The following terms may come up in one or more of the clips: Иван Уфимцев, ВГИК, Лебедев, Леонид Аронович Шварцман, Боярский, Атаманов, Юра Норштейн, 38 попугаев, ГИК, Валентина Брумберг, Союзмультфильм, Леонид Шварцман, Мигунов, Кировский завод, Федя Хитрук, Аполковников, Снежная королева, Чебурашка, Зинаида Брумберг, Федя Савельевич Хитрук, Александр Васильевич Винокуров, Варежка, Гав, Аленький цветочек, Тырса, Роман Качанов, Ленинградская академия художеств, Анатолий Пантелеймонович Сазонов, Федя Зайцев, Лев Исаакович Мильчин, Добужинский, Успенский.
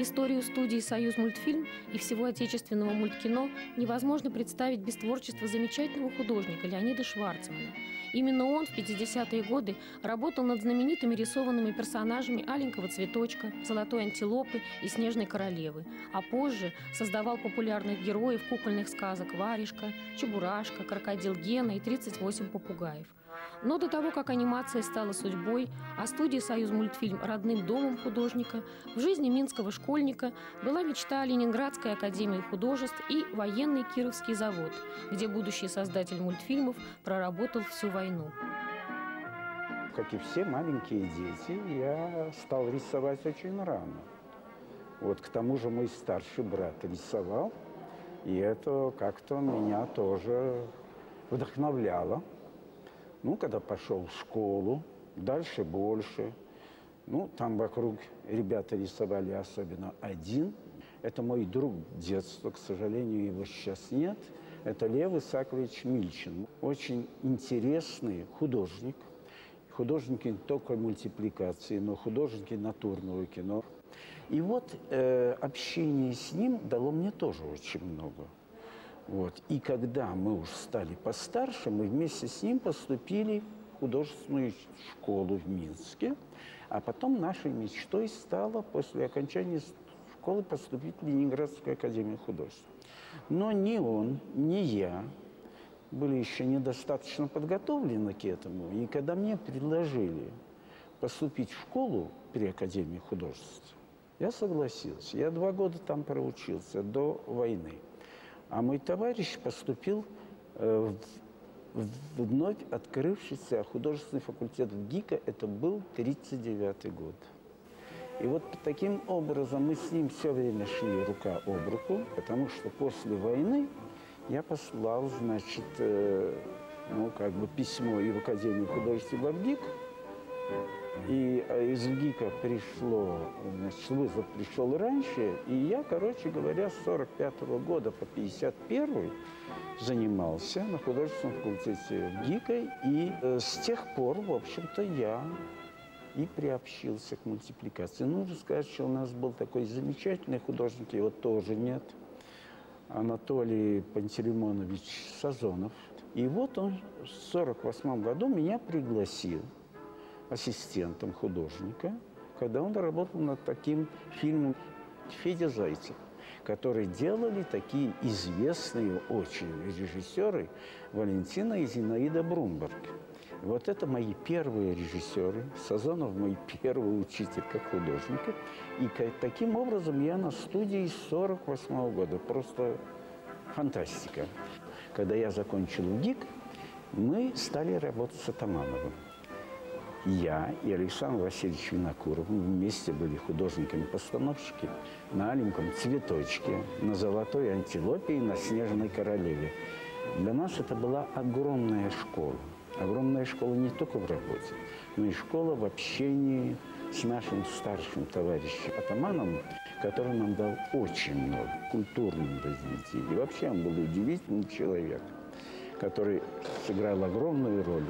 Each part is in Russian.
Историю студии «Союзмультфильм» и всего отечественного мульткино невозможно представить без творчества замечательного художника Леонида Шварцмана. Именно он в 50-е годы работал над знаменитыми рисованными персонажами «Аленького цветочка», «Золотой антилопы» и «Снежной королевы», а позже создавал популярных героев кукольных сказок «Варежка», «Чебурашка», «Крокодил Гена» и «38 попугаев». Но до того, как анимация стала судьбой, а студия «Союзмультфильм» родным домом художника, в жизни минского школьника была мечта о Ленинградской академии художеств и военный Кировский завод, где будущий создатель мультфильмов проработал всю войну. Как и все маленькие дети, я стал рисовать очень рано. Вот к тому же мой старший брат рисовал, и это как-то меня тоже вдохновляло. Ну, когда пошел в школу, дальше больше. Ну, там вокруг ребята рисовали, особенно один. Это мой друг детства, к сожалению, его сейчас нет. Это Лев Исаакович Мильчин. Очень интересный художник. Художники не только мультипликации, но художники натурного кино. И вот общение с ним дало мне тоже очень много. Вот. И когда мы уже стали постарше, мы вместе с ним поступили в художественную школу в Минске. А потом нашей мечтой стало после окончания школы поступить в Ленинградскую академию художеств. Но ни он, ни я были еще недостаточно подготовлены к этому. И когда мне предложили поступить в школу при академии художеств, я согласился. Я 2 года там проучился до войны. А мой товарищ поступил в вновь открывшийся художественный факультет в ГИКа. Это был 1939 год. И вот таким образом мы с ним все время шли рука об руку, потому что после войны я послал, значит, письмо и в Академию художеств, и в ГИК. И из ГИКа пришло, значит, вызов пришел раньше, и я, короче говоря, с 45-го года по 51-й занимался на художественном факультете ГИКа, и с тех пор, в общем-то, я и приобщился к мультипликации. Нужно сказать, что у нас был такой замечательный художник, его тоже нет, Анатолий Пантелеймонович Сазонов. И вот он в 48-м году меня пригласил ассистентом художника, когда он работал над таким фильмом «Федя Зайцев», который делали такие известные очень режиссеры Валентина и Зинаида Брумберг. Вот это мои первые режиссеры, Сазонов мой первый учитель как художника. И таким образом я на студии с 48-го года. Просто фантастика. Когда я закончил ГИК, мы стали работать с Атамановым. Я и Александр Васильевич Винокуров вместе были художниками-постановщиками на «Аленьком цветочке», на «Золотой антилопе» и на «Снежной королеве». Для нас это была огромная школа. Огромная школа не только в работе, но и школа в общении с нашим старшим товарищем Атамановым, который нам дал очень много в культурном развитии. И вообще он был удивительный человек, который сыграл огромную роль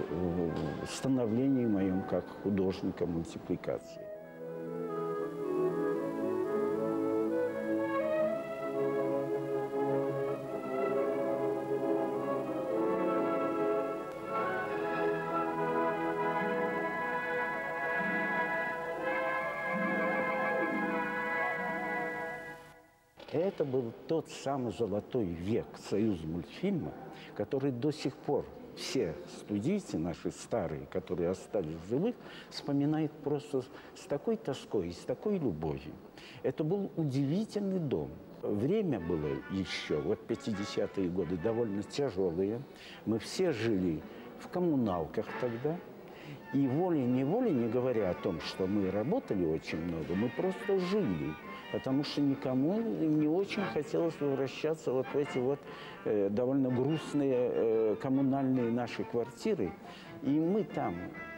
в становлении моем как художника мультипликации. Это был тот самый золотой век «Союзмультфильма», который до сих пор все студийцы наши старые, которые остались в живых, вспоминают просто с такой тоской, с такой любовью. Это был удивительный дом. Время было еще, вот 50-е годы, довольно тяжелые. Мы все жили в коммуналках тогда. И волей-неволей, не говоря о том, что мы работали очень много, мы просто жили, потому что никому не очень хотелось возвращаться вот в эти вот довольно грустные коммунальные наши квартиры. И мы там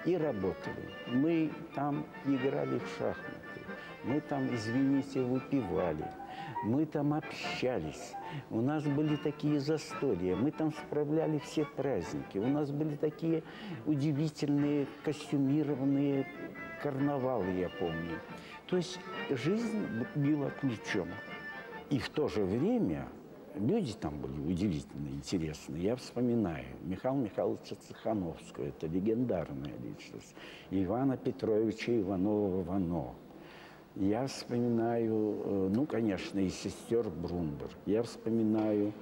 и работали, мы там играли в шахматы, мы там, извините, выпивали, мы там общались, у нас были такие застолья, мы там справляли все праздники, у нас были такие удивительные костюмированные карнавалы, я помню. То есть жизнь била ключом. И в то же время люди там были удивительно интересные. Я вспоминаю Михаила Михайловича Цехановского, это легендарная личность, Ивана Петровича Иванова-Вано. Я вспоминаю, ну, конечно, и сестер Брумберг. Я вспоминаю,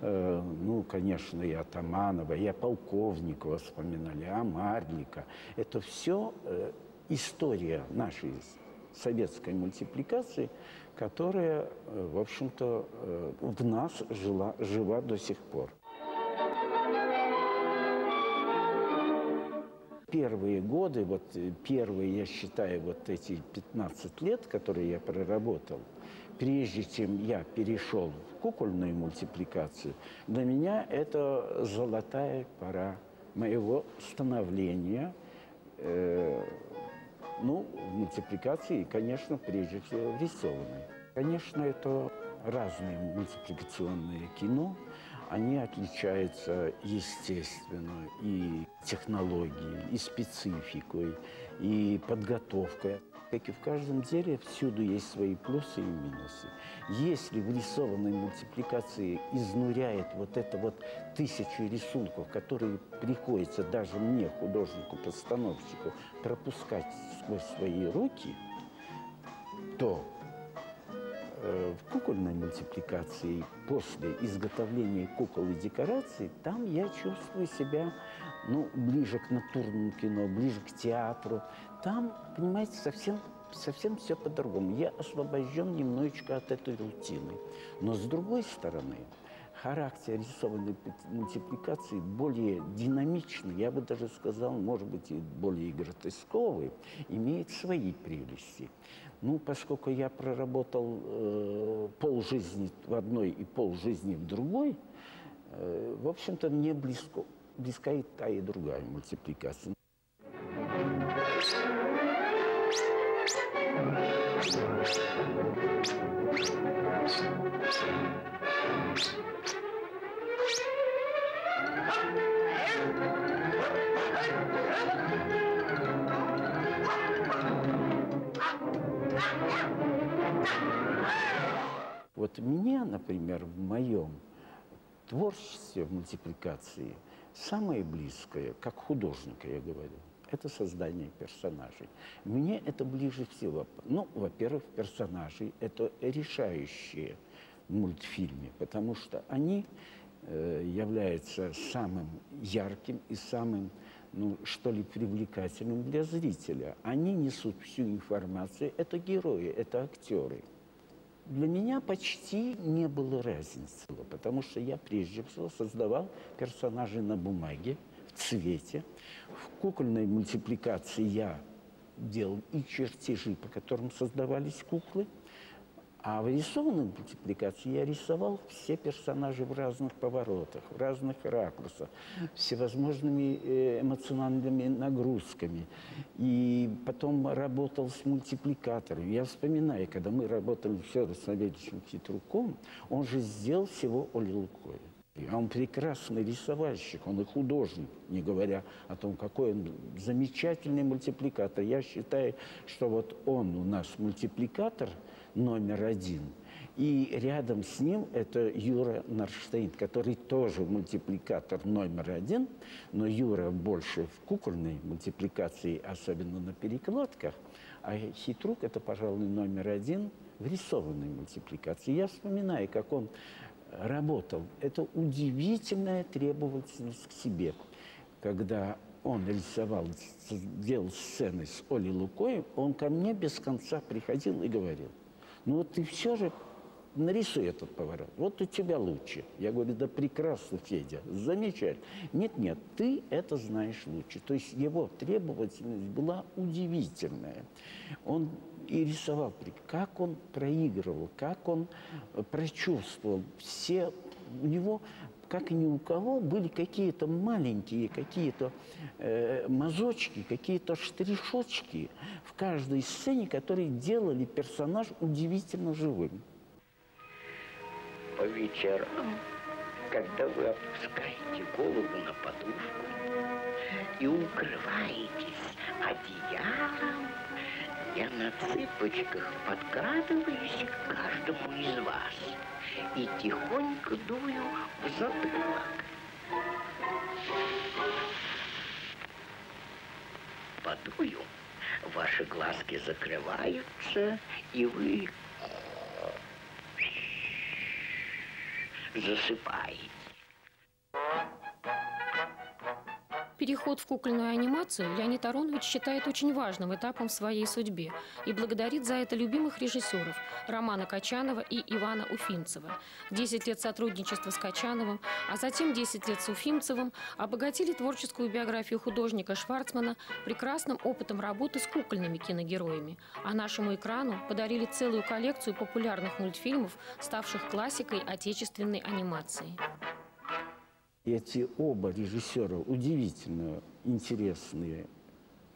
ну, конечно, и Атаманова, и Аполковникова вспоминали, Амарника. Это все история нашей советской мультипликации, которая, в общем-то, в нас жива до сих пор. Первые годы, вот первые, я считаю, вот эти 15 лет, которые я проработал, прежде чем я перешел в кукольную мультипликацию, для меня это золотая пора моего становления, ну, в мультипликации и, конечно, прежде всего в рисованной. Конечно, это разные мультипликационные кино. Они отличаются, естественно, и технологией, и спецификой, и подготовкой. Как и в каждом деле, всюду есть свои плюсы и минусы. Если в рисованной мультипликации изнуряет вот это вот тысячи рисунков, которые приходится даже мне, художнику-постановщику, пропускать сквозь свои руки, то в кукольной мультипликации, после изготовления кукол и декораций, там я чувствую себя, ну, ближе к натурному кино, ближе к театру. Там, понимаете, совсем все по-другому. Я освобожден немножечко от этой рутины. Но, с другой стороны, характер рисованной мультипликации более динамичный, я бы даже сказал, может быть, и более гротесковый, имеет свои прелести. Ну, поскольку я проработал полжизни в одной и полжизни в другой, в общем-то, мне близка и та, и другая мультипликация. Вот меня, например, в моем творчестве, в мультипликации, самое близкое, как художника, я говорю, это создание персонажей. Мне это ближе всего. Ну, во-первых, персонажи – это решающие в мультфильме, потому что они являются самым ярким и самым, ну, что ли, привлекательным для зрителя. Они несут всю информацию. Это герои, это актеры. Для меня почти не было разницы, потому что я прежде всего создавал персонажей на бумаге, в цвете. В кукольной мультипликации я делал и чертежи, по которым создавались куклы, а в рисованной мультипликации я рисовал все персонажи в разных поворотах, в разных ракурсах, всевозможными эмоциональными нагрузками. И потом работал с мультипликаторами. Я вспоминаю, когда мы работали с Федой Савельевичем Хитруком, он же сделал всего Оле Лукой. А он прекрасный рисовальщик, он и художник, не говоря о том, какой он замечательный мультипликатор. Я считаю, что вот он у нас мультипликатор номер один. И рядом с ним это Юра Норштейн, который тоже мультипликатор номер один, но Юра больше в кукольной мультипликации, особенно на перекладках, а Хитрук – это, пожалуй, номер один в рисованной мультипликации. Я вспоминаю, как он работал. Это удивительная требовательность к себе. Когда он рисовал, делал сцены с Олей Лукой, он ко мне без конца приходил и говорил: ну вот ты все же нарисуй этот поворот, вот у тебя лучше. Я говорю: да прекрасно, Федя, замечательно. Нет, ты это знаешь лучше. То есть его требовательность была удивительная. Он и рисовал, как он проигрывал, как он прочувствовал. Все у него, как и ни у кого, были какие-то маленькие, какие-то мазочки, какие-то штришочки в каждой сцене, которые делали персонаж удивительно живым. По вечерам, когда вы опускаете голову на подушку и укрываетесь одеялом, я на цыпочках подкрадываюсь к каждому из вас и тихонько дую в затылок. Подую, ваши глазки закрываются, и вы засыпаете. Переход в кукольную анимацию Леонид Аронович считает очень важным этапом в своей судьбе и благодарит за это любимых режиссеров Романа Качанова и Ивана Уфимцева. 10 лет сотрудничества с Качановым, а затем 10 лет с Уфимцевым обогатили творческую биографию художника Шварцмана прекрасным опытом работы с кукольными киногероями, а нашему экрану подарили целую коллекцию популярных мультфильмов, ставших классикой отечественной анимации. Эти оба режиссера удивительно интересные,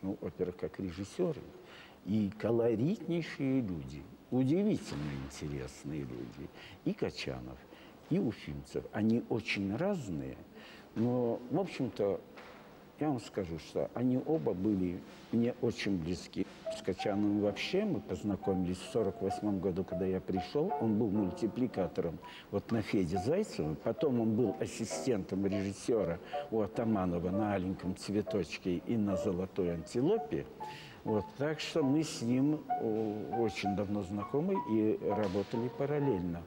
ну, во-первых, как режиссеры, и колоритнейшие люди, удивительно интересные люди. И Качанов, и Уфимцев. Они очень разные, но, в общем-то, я вам скажу, что они оба были мне очень близки. С Качановым вообще мы познакомились в 1948 году, когда я пришел. Он был мультипликатором вот на Феде Зайцева. Потом он был ассистентом режиссера у Атаманова на «Аленьком цветочке» и на «Золотой антилопе». Вот, так что мы с ним очень давно знакомы и работали параллельно.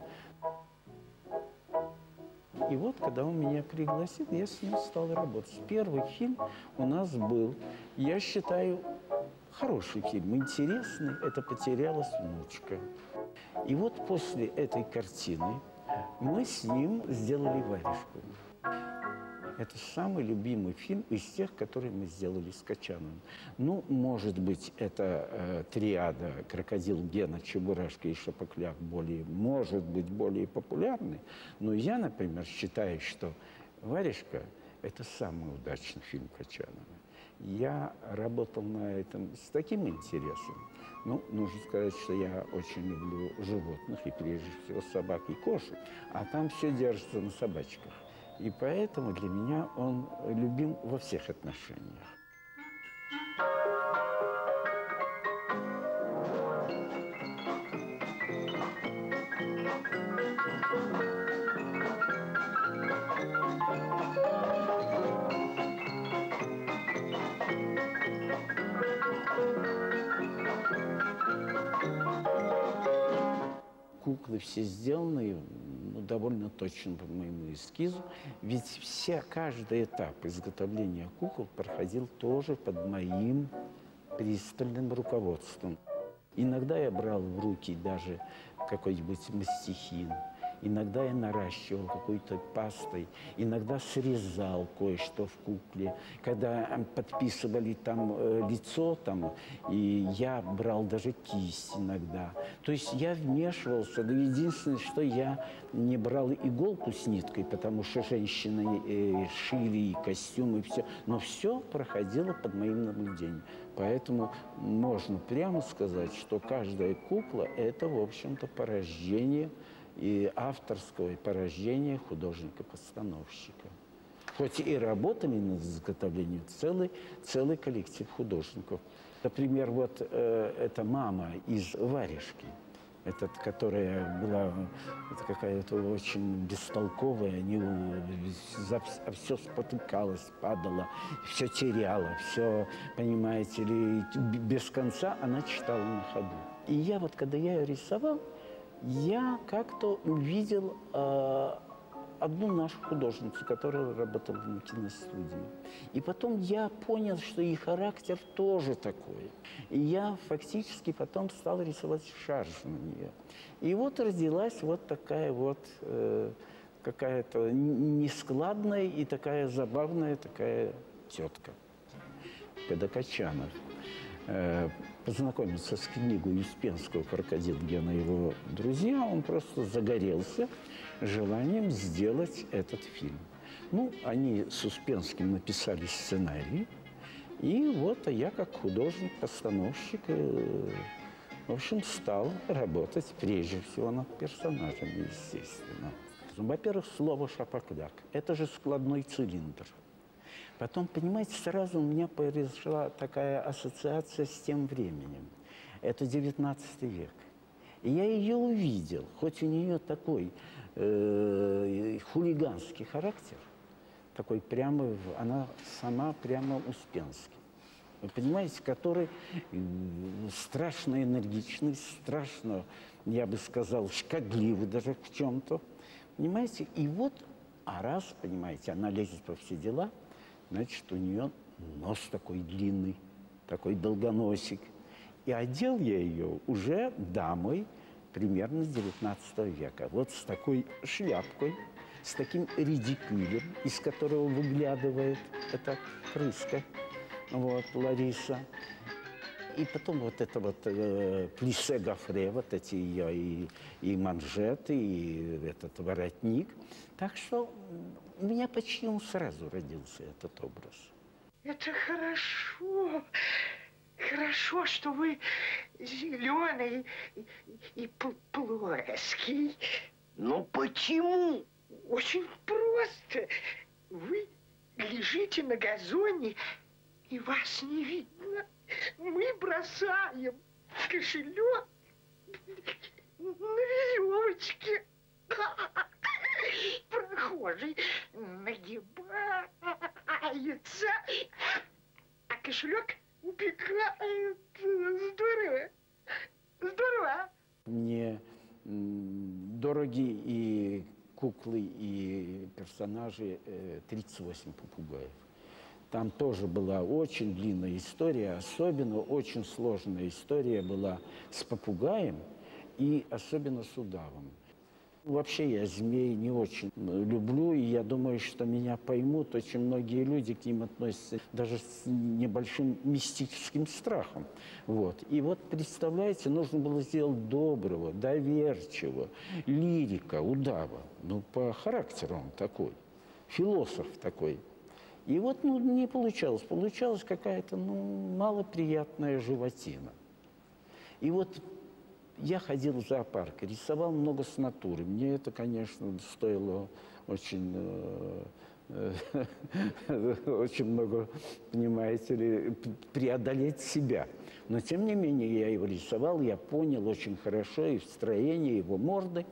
И вот, когда он меня пригласил, я с ним стал работать. Первый фильм у нас был, я считаю, хороший фильм, интересный. Это «Потерялась внучка». И вот после этой картины мы с ним сделали «Варежку». Это самый любимый фильм из тех, которые мы сделали с Качановым. Ну, может быть, это триада «Крокодил Гена», «Чебурашка» и «Шапокляк» более, может быть, более популярны. Но я, например, считаю, что «Варежка» – это самый удачный фильм Качанова. Я работал на этом с таким интересом. Ну, нужно сказать, что я очень люблю животных, и прежде всего собак и кошек. А там все держится на собачках. И поэтому для меня он любим во всех отношениях. Куклы все сделаны, ну, довольно точно по моему эскизу, ведь каждый этап изготовления кукол проходил тоже под моим пристальным руководством. Иногда я брал в руки даже какой-нибудь мастихин, иногда я наращивал какой-то пастой, иногда срезал кое-что в кукле. Когда подписывали там лицо, там, и я брал даже кисть иногда. То есть я вмешивался. Но единственное, что я не брал иголку с ниткой, потому что женщины шили и костюмы, и все. Но все проходило под моим наблюдением. Поэтому можно прямо сказать, что каждая кукла – это, в общем-то, порождение и авторского, и порождения художника-постановщика. Хоть и работали над изготовлением целый коллектив художников. Например, вот эта мама из «Варежки», которая была какая-то очень бестолковая, все спотыкалась, падала, все теряла, все, понимаете ли, без конца она читала на ходу. И я вот, когда я ее рисовал, я как-то увидел одну нашу художницу, которая работала на киностудии. И потом я понял, что и характер тоже такой. И я фактически потом стал рисовать шарж на нее. И вот родилась вот такая вот какая-то нескладная и такая забавная такая тетка. Когда Качанов познакомился с книгой Успенского «Крокодил Гена» и его друзья, он просто загорелся желанием сделать этот фильм. Ну, они с Успенским написали сценарий, и вот я как художник-постановщик, в общем, стал работать прежде всего над персонажами, естественно. Во-первых, слово «Шапокляк» – это же складной цилиндр. Потом, понимаете, сразу у меня произошла такая ассоциация с тем временем. Это 19 век. И я ее увидел, хоть у нее такой хулиганский характер, такой прямо, она сама прямо Успенский. Вы понимаете, который страшно энергичный, страшно, я бы сказал, шкодливый даже в чем-то. Понимаете? И вот, а раз, понимаете, она лезет во все дела, значит, у нее нос такой длинный, такой долгоносик. И одел я ее уже дамой примерно с 19 века. Вот с такой шляпкой, с таким редикюлем, из которого выглядывает эта крыска, вот, Лариса. И потом вот это вот плиссе гофре, вот эти ее и манжеты, и этот воротник. Так что у меня почти он сразу родился, этот образ. Это хорошо. Хорошо, что вы зеленый и плоский. Но почему? Очень просто. Вы лежите на газоне, и вас не видно. Мы бросаем кошелек на веревочке. Прохожий нагибается, а кошелек убегает. Здорово. Здорово. Мне дороги и куклы, и персонажи 38 попугаев. Там тоже была очень длинная история, особенно очень сложная история была с попугаем и особенно с удавом. Вообще я змей не очень люблю, и я думаю, что меня поймут. Очень многие люди к ним относятся даже с небольшим мистическим страхом. Вот. И вот, представляете, нужно было сделать доброго, доверчивого, лирика, удава. Ну, по характеру он такой, философ такой. И вот, ну, не получалось. Получалась какая-то, ну, малоприятная животина. И вот... Я ходил в зоопарк, рисовал много с натуры. Мне это, конечно, стоило очень, очень много, понимаете ли, преодолеть себя. Но, тем не менее, я его рисовал, я понял очень хорошо и строение его морды.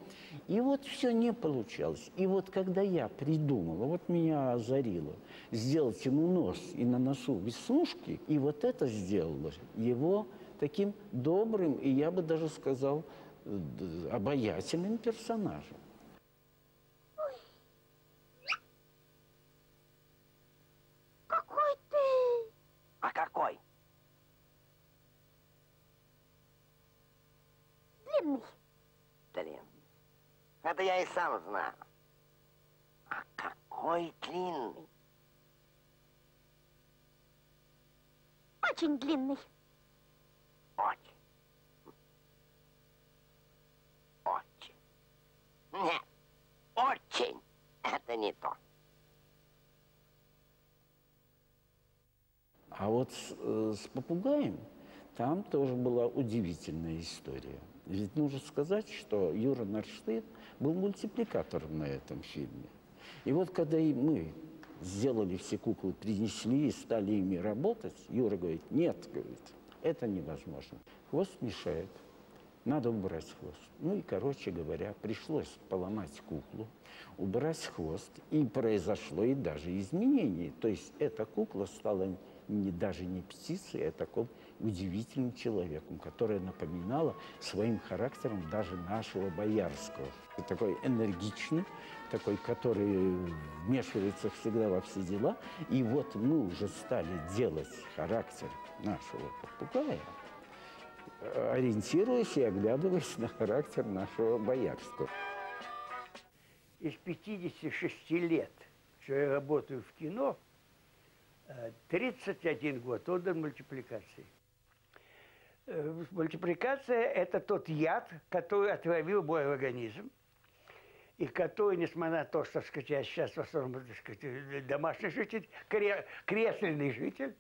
И вот все не получалось. И вот когда я придумала, вот меня озарило, сделать ему нос и на носу веснушки, и вот это сделало его... таким добрым и, я бы даже сказал, обаятельным персонажем. Ой. Какой ты? А какой? Длинный. Длинный. Это я и сам знаю. А какой длинный? Очень длинный. Очень. Очень. Нет, очень. Это не то. А вот с попугаем там тоже была удивительная история. Ведь нужно сказать, что Юра Норштейн был мультипликатором на этом фильме. И вот когда и мы сделали все куклы, принесли и стали ими работать, Юра говорит, нет, говорит. Это невозможно. Хвост мешает. Надо убрать хвост. Ну и, короче говоря, пришлось поломать куклу, убрать хвост. И произошло и даже изменение. То есть эта кукла стала даже не птицей, а таким удивительным человеком, которая напоминала своим характером даже нашего Боярского. Такой энергичный, такой, который вмешивается всегда во все дела. И вот мы уже стали делать характер нашего попугая, ориентируясь и оглядываясь на характер нашего Боярского. Из 56 лет, что я работаю в кино, 31 год отдан мультипликации. Мультипликация – это тот яд, который отравил мой организм, и который, несмотря на то, что, так сказать, я сейчас в основном, так сказать, домашний житель, кресленный житель,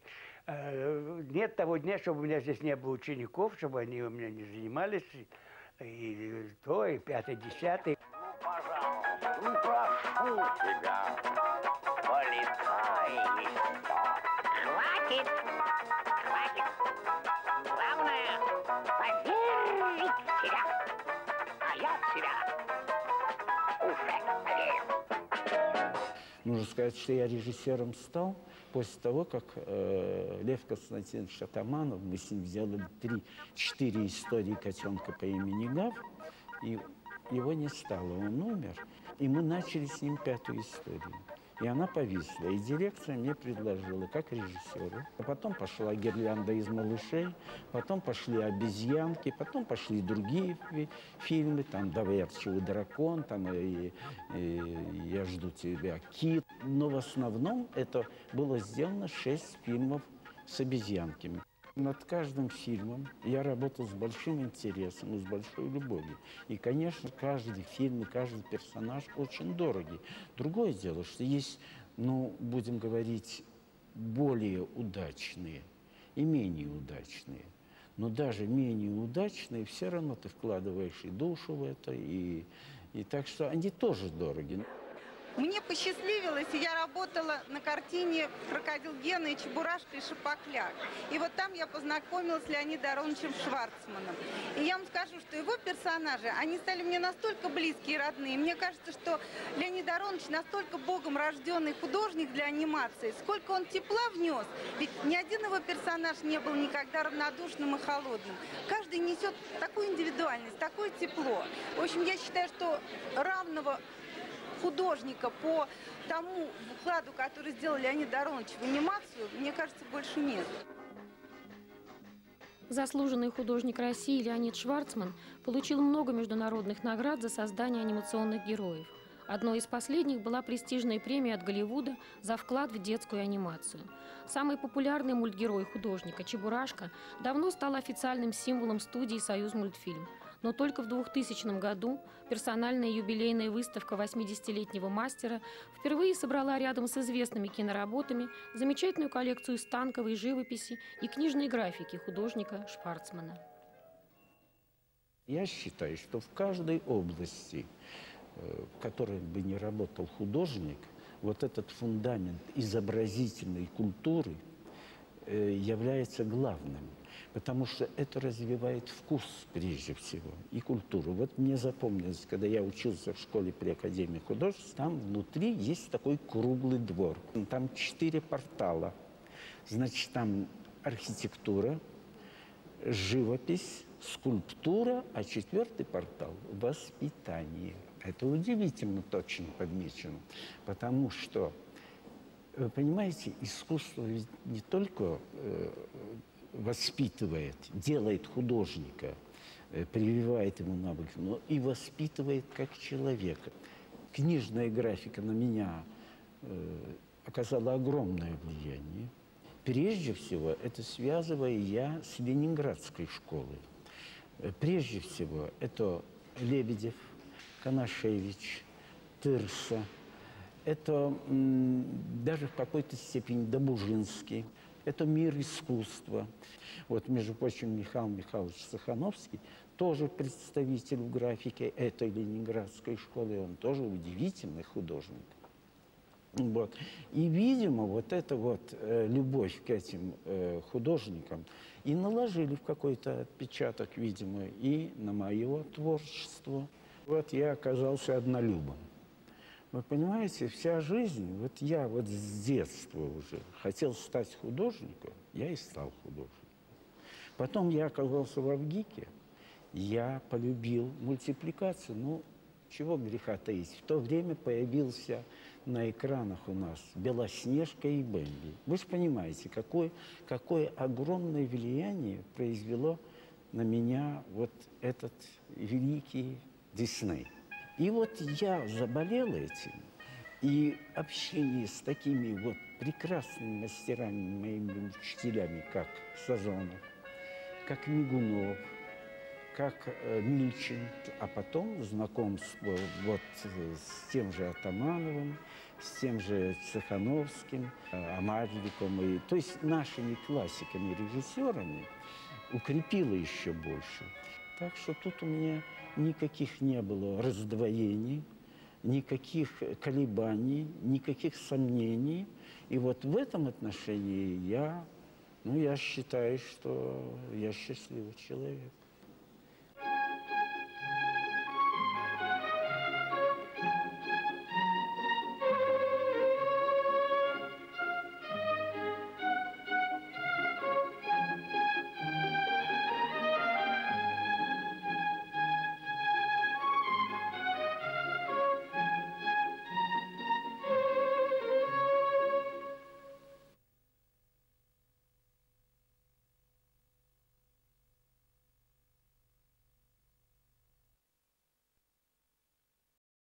нет того дня, чтобы у меня здесь не было учеников, чтобы они у меня не занимались, и то, и пятый, десятый. Ну, пожалуйста, ну, прошу тебя, полетай еще. Хватит, хватит. Главное, Нужно сказать, что я режиссером стал после того, как Лев Константинович Атаманов, мы с ним сделали 3-4 истории котенка по имени Гав, и его не стало, он умер. И мы начали с ним 5-ю историю. И она повисла. И дирекция мне предложила, как режиссеру. А потом пошла гирлянда из малышей, потом пошли обезьянки, потом пошли другие фильмы, там «Доверчивый дракон», там и «Я жду тебя, кит». Но в основном это было сделано 6 фильмов с обезьянками. Над каждым фильмом я работал с большим интересом и с большой любовью. И, конечно, каждый фильм и каждый персонаж очень дороги. Другое дело, что есть, ну, будем говорить, более удачные и менее удачные. Но даже менее удачные, все равно ты вкладываешь и душу в это, и так что они тоже дороги. Мне посчастливилось, и я работала на картине «Крокодил Гена» и «Чебурашка» и «Шапокляк». И вот там я познакомилась с Леонидом Ароновичем Шварцманом. И я вам скажу, что его персонажи, они стали мне настолько близкие и родные. Мне кажется, что Леонид Аронович настолько богом рожденный художник для анимации. Сколько он тепла внес, ведь ни один его персонаж не был никогда равнодушным и холодным. Каждый несет такую индивидуальность, такое тепло. В общем, я считаю, что равного художника по тому вкладу, который сделал Леонид Аронович в анимацию, мне кажется, больше нет. Заслуженный художник России Леонид Шварцман получил много международных наград за создание анимационных героев. Одной из последних была престижная премия от Голливуда за вклад в детскую анимацию. Самый популярный мультгерой художника «Чебурашка» давно стал официальным символом студии «Союзмультфильм». Но только в 2000 году персональная юбилейная выставка 80-летнего мастера впервые собрала рядом с известными киноработами замечательную коллекцию станковой живописи и книжной графики художника Шварцмана. Я считаю, что в каждой области, в которой бы ни работал художник, вот этот фундамент изобразительной культуры является главным. Потому что это развивает вкус, прежде всего, и культуру. Вот мне запомнилось, когда я учился в школе при Академии художеств, там внутри есть такой круглый двор. Там 4 портала. Значит, там архитектура, живопись, скульптура, а 4-й портал – воспитание. Это удивительно точно подмечено, потому что, вы понимаете, искусство ведь не только воспитывает, делает художника, прививает ему навыки, но и воспитывает как человека. Книжная графика на меня оказала огромное влияние. Прежде всего, это связывая я с Ленинградской школой. Прежде всего, это Лебедев, Конашевич, Тырса, это даже в какой-то степени Добужинский. Это мир искусства. Вот, между прочим, Михаил Михайлович Цехановский тоже представитель в графике этой ленинградской школы. Он тоже удивительный художник. Вот. И, видимо, вот эта вот любовь к этим художникам и наложили в какой-то отпечаток, видимо, и на мое творчество. Вот я оказался однолюбом. Вы понимаете, вся жизнь, вот я вот с детства уже хотел стать художником, я и стал художником. Потом я оказался в ВГИКе, я полюбил мультипликацию, ну, чего греха таить. В то время появился на экранах у нас «Белоснежка» и «Бэмби». Вы же понимаете, какое огромное влияние произвело на меня вот этот великий Дисней. И вот я заболел этим, и общение с такими вот прекрасными мастерами, моими учителями, как Сазонов, как Мигунов, как Мильчин, а потом знакомство вот с тем же Атамановым, с тем же Цехановским, Амарником, и, то есть нашими классиками, режиссерами, укрепило еще больше. Так что тут у меня никаких не было раздвоений, никаких колебаний, никаких сомнений. И вот в этом отношении я считаю, что я счастливый человек.